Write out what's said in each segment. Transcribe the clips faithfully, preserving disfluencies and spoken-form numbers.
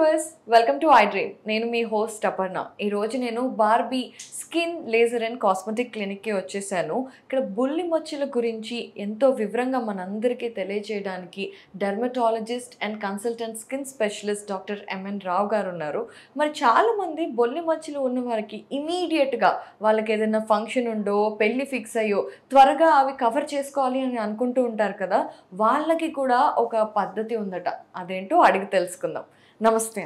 viewers, welcome to iDream. నేను మీ host Aparna. ఈ రోజు నేను Barbie skin laser and cosmetic clinic కి వచ్చేసాను. ఇక్కడ బుల్లి మచ్చల గురించి ఎంతో వివరంగా మనందరికీ తెలియజేయడానికి dermatologist and consultant skin specialist doctor M N Rao గారు ఉన్నారు. మరి చాలా మంది బొల్లి మచ్చలు ఉన్న వారికి ఇమీడియట్ గా వాళ్ళకి ఏదైనా ఫంక్షన్ ఉండో, పెళ్లి ఫిక్స్ అయ్యో త్వరగా అవి కవర్ చేసుకోవాలి అని అనుకుంటూ ఉంటారు కదా, వాళ్ళకి కూడా ఒక పద్ధతి ఉందట. అదేంటో అడిగి తెలుసుకుందాం. నమస్తే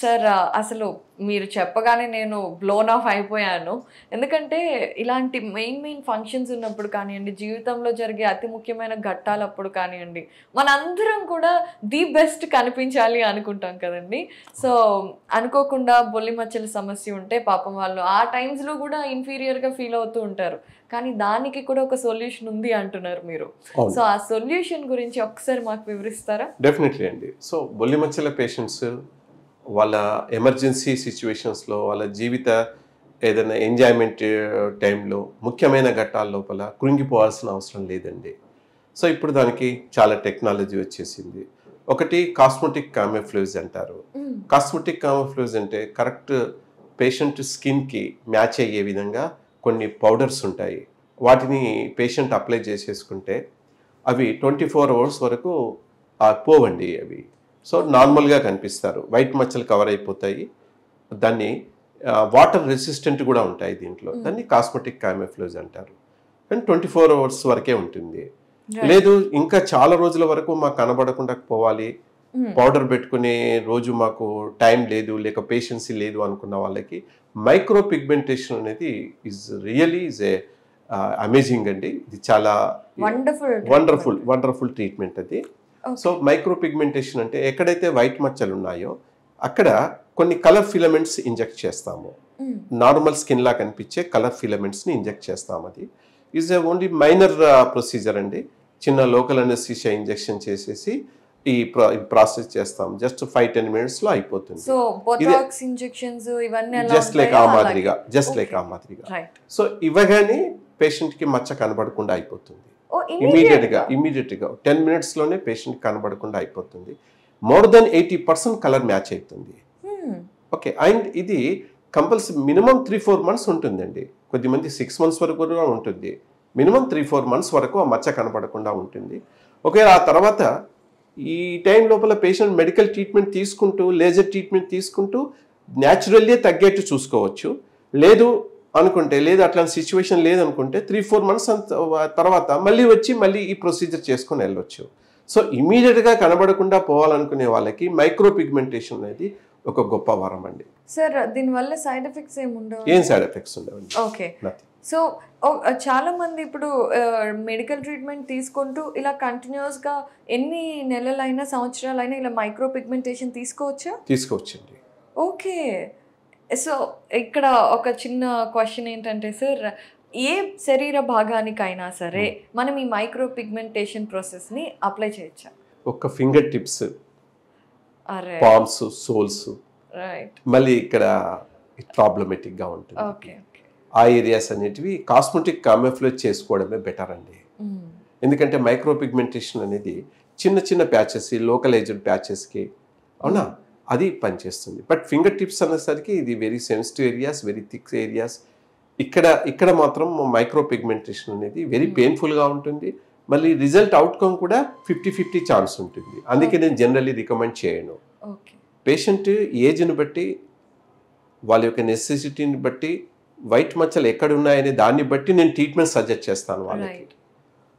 సార్. అసలు మీరు చెప్పగానే నేను బ్లోన్ ఆఫ్ అయిపోయాను. ఎందుకంటే ఇలాంటి మెయిన్ మెయిన్ ఫంక్షన్స్ ఉన్నప్పుడు కానివ్వండి, జీవితంలో జరిగే అతి ముఖ్యమైన ఘట్టాలప్పుడు కానివ్వండి, మనందరం కూడా ది బెస్ట్ కనిపించాలి అనుకుంటాం కదండి. సో అనుకోకుండా బొల్లి మచ్చల సమస్య ఉంటే పాపం వాళ్ళు ఆ టైమ్స్లో కూడా ఇన్ఫీరియర్గా ఫీల్ అవుతూ ఉంటారు. కానీ దానికి కూడా ఒక సొల్యూషన్ ఉంది అంటున్నారు మీరు. సో ఆ సొల్యూషన్ గురించి ఒకసారి మాకు వివరిస్తారా? డెఫినెట్లీ అండి. సో బొల్లి మచ్చల పేషెంట్స్ వాళ్ళ ఎమర్జెన్సీ సిచ్యువేషన్స్లో, వాళ్ళ జీవిత ఏదైనా ఎంజాయ్మెంట్ టైంలో, ముఖ్యమైన ఘట్టాల లోపల కృంగిపోవాల్సిన అవసరం లేదండి. సో ఇప్పుడు దానికి చాలా టెక్నాలజీ వచ్చేసింది. ఒకటి కాస్మెటిక్ కామోఫ్లాజ్ అంటారు. కాస్మెటిక్ కామోఫ్లాజ్ అంటే కరెక్ట్ పేషెంట్ స్కిన్కి మ్యాచ్ అయ్యే విధంగా కొన్ని పౌడర్స్ ఉంటాయి. వాటిని పేషెంట్ అప్లై చేసేసుకుంటే అవి ట్వంటీ ఫోర్ అవర్స్ వరకు పోవండి. అవి సో నార్మల్గా కనిపిస్తారు, వైట్ మచ్చలు కవర్ అయిపోతాయి. దాన్ని వాటర్ రెసిస్టెంట్ కూడా ఉంటాయి. దీంట్లో దాన్ని కాస్మెటిక్ కామోఫ్లాజ్ అంటారు. అండ్ ట్వంటీ ఫోర్ అవర్స్ వరకే ఉంటుంది. లేదు ఇంకా చాలా రోజుల వరకు మాకు కనబడకుండా పోవాలి, పౌడర్ పెట్టుకునే రోజు మాకు టైం లేదు, లేక పేషెన్సీ లేదు అనుకున్న వాళ్ళకి మైక్రో పిగ్మెంటేషన్ అనేది is really is a amazing అండి. ఇది చాలా వండర్ఫుల్ వండర్ఫుల్ వండర్ఫుల్ ట్రీట్మెంట్ అది. సో మైక్రోపిగ్మెంటేషన్ అంటే ఎక్కడైతే వైట్ మచ్చలు ఉన్నాయో అక్కడ కొన్ని కలర్ ఫిలమెంట్స్ ఇంజెక్ట్ చేస్తాము. నార్మల్ స్కిన్లా కనిపించే కలర్ ఫిలమెంట్స్ని ఇంజెక్ట్ చేస్తాము. అది is a only minor procedure అండి. చిన్న లోకల్ అనెస్థీషియా ఇంజెక్షన్ చేసేసి ఈ ప్రాసెస్ చేస్తాం. జస్ట్ ఫైవ్ టెన్ మినిట్స్లో అయిపోతుంది. జస్ట్ లైక్ ఆ మాదిరిగా జస్ట్ లైక్ ఆ మాదిరిగా సో ఇవ్వగానే పేషెంట్కి మచ్చ కనబడకుండా అయిపోతుంది. ఇమీడియట్గా ఇమీడియట్గా టెన్ మినిట్స్లోనే పేషెంట్ కనబడకుండా అయిపోతుంది. More than eighty percent colour match అవుతుంది. ఓకే. అండ్ ఇది compulsory minimum three four months ఉంటుందండి. కొద్దిమంది సిక్స్ మంత్స్ వరకు కూడా ఉంటుంది. మినిమం త్రీ ఫోర్ మంత్స్ వరకు ఆ మచ్చ కనబడకుండా ఉంటుంది. ఓకే. ఆ తర్వాత ఈ టైం లోపల పేషెంట్ మెడికల్ ట్రీట్మెంట్ తీసుకుంటూ, లేజర్ ట్రీట్మెంట్ తీసుకుంటూ న్యాచురల్లీ తగ్గేట్టు చూసుకోవచ్చు. లేదు అనుకుంటే, లేదు అట్లాంటి సిచ్యువేషన్ లేదనుకుంటే త్రీ ఫోర్ మంత్స్ తర్వాత మళ్ళీ వచ్చి మళ్ళీ ఈ ప్రొసీజర్ చేసుకొని వెళ్ళవచ్చు. సో ఇమీడియట్గా కనబడకుండా పోవాలనుకునే వాళ్ళకి మైక్రో పిగ్మెంటేషన్ అనేది ఒక గొప్ప వరం అండి. సార్, దీనివల్ల సైడ్ ఎఫెక్ట్స్ ఏమి ఉండవు? ఏం సైడ్ ఎఫెక్ట్స్ ఉండవండి. ఓకే. సో చాలా మంది ఇప్పుడు మెడికల్ ట్రీట్మెంట్ తీసుకుంటూ ఇలా కంటిన్యూస్గా ఎన్ని నెలలైనా సంవత్సరాలైనా ఇలా మైక్రో పిగ్మెంటేషన్ తీసుకోవచ్చా? తీసుకోవచ్చండి. ఓకే. సో ఇక్కడ ఒక చిన్న క్వశ్చన్ ఏంటంటే సార్, ఏ శరీర భాగానికైనా సరే మనం ఈ మైక్రో పిగ్మెంటేషన్ ప్రాసెస్ని అప్లై చేయొచ్చా? ఒక finger tips, palms, soles, right. మళ్ళీ ఇక్కడ ప్రాబ్లమేటిక్గా ఉంటుంది. ఓకే. ఆ ఏరియాస్ అనేటివి కాస్మెటిక్ కామోఫ్లాజ్ చేసుకోవడమే బెటర్ అండి. ఎందుకంటే మైక్రో పిగ్మెంటేషన్ అనేది చిన్న చిన్న ప్యాచెస్, లోకలైజ్డ్ ప్యాచెస్కి అవునా అది పనిచేస్తుంది. బట్ ఫింగర్ టిప్స్ అనేసరికి ఇది very sensitive areas, very thick areas. ఇక్కడ ఇక్కడ మాత్రం మైక్రో పిగ్మెంటేషన్ అనేది వెరీ పెయిన్ఫుల్గా ఉంటుంది. మళ్ళీ రిజల్ట్ అవుట్కమ్ కూడా ఫిఫ్టీ ఫిఫ్టీ ఛాన్స్ ఉంటుంది. అందుకే నేను జనరల్లీ రికమెండ్ చేయను. పేషెంట్ ఏజ్ని బట్టి, వాళ్ళ యొక్క నెసెసిటీని బట్టి, వైట్ మచ్చలు ఎక్కడ ఉన్నాయనే దాన్ని బట్టి నేను ట్రీట్మెంట్ సజెస్ట్ చేస్తాను వాళ్ళకి.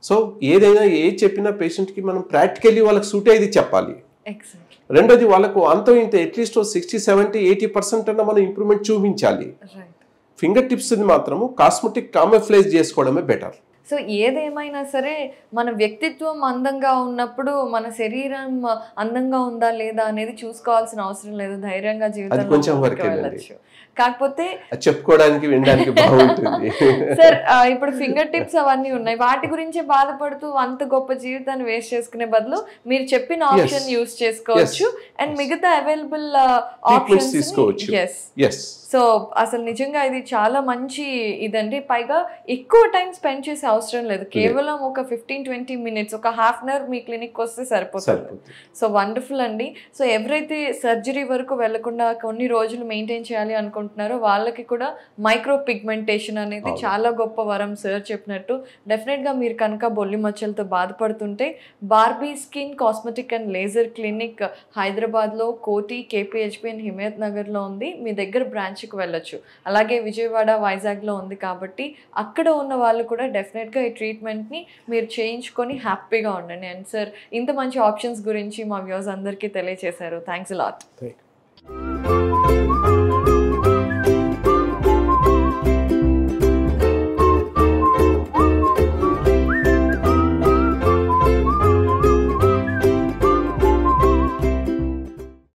సో ఏదైనా ఏ చెప్పినా పేషెంట్కి మనం ప్రాక్టికల్లీ వాళ్ళకి సూట్ అయ్యేది చెప్పాలి. రెండోది వాళ్ళకు అంతో ఇంత at least sixty seventy eighty percent అన్న మనం ఇంప్రూవ్మెంట్ చూపించాలి. ఫింగర్ టిప్స్ మాత్రము కాస్మెటిక్ కామోఫ్లాజ్ చేసుకోవడమే బెటర్. సో ఏదేమైనా సరే మన వ్యక్తిత్వం అందంగా ఉన్నప్పుడు మన శరీరం అందంగా ఉందా లేదా అనేది చూసుకోవాల్సిన అవసరం లేదు. ధైర్యంగా జీవితం. కాకపోతే చెప్పుకోవడానికి వినడానికి బాగుంటుంది. సార్, ఇప్పుడు ఫింగర్ టిప్స్ అవన్నీ ఉన్నాయి, వాటి గురించి బాధపడుతూ అంత గొప్ప జీవితాన్ని వేస్ట్ చేసుకునే బదులు మీరు చెప్పిన ఆప్షన్ యూస్ చేసుకోవచ్చు. అండ్ మిగతా అవైలబుల్ ఆప్షన్స్ తీసుకోవచ్చు. సో అసలు నిజంగా ఇది చాలా మంచి ఇదండి. పైగా ఎక్కువ టైం స్పెండ్ చేసే అవసరం అవసరం లేదు కేవలం ఒక fifteen twenty మినిట్స్ ఒక హాఫ్ అన్ అవర్ మీ క్లినిక్ వస్తే సరిపోతుంది సో వండర్ఫుల్ అండి సో ఎవరైతే సర్జరీ వరకు వెళ్ళకుండా కొన్ని రోజులు మెయింటైన్ చేయాలి అనుకుంటున్నారో వాళ్ళకి కూడా మైక్రో పిగ్మెంటేషన్ అనేది చాలా గొప్ప వరం సార్ చెప్పినట్టు డెఫినెట్ గా మీరు కనుక బొల్లి మచ్చలతో బాధపడుతుంటే Barbie skin cosmetic and laser clinic Hyderabad లో కోటి కేపీహెచ్బి అండ్ హిమాయత్ నగర్ లో ఉంది మీ దగ్గర బ్రాంచ్ కి వెళ్ళొచ్చు అలాగే విజయవాడ వైజాగ్ లో ఉంది కాబట్టి అక్కడ ఉన్న వాళ్ళు కూడా డెఫినెట్ గా ఈ ట్రీట్మెంట్ ని మీరు చేయించుకొని హ్యాపీగా ఉండండి అండ్ సార్ ఇంత మంచి ఆప్షన్స్ గురించి మా వ్యూస్ అందరికీ తెలియజేశారు థ్యాంక్స్ అ లాట్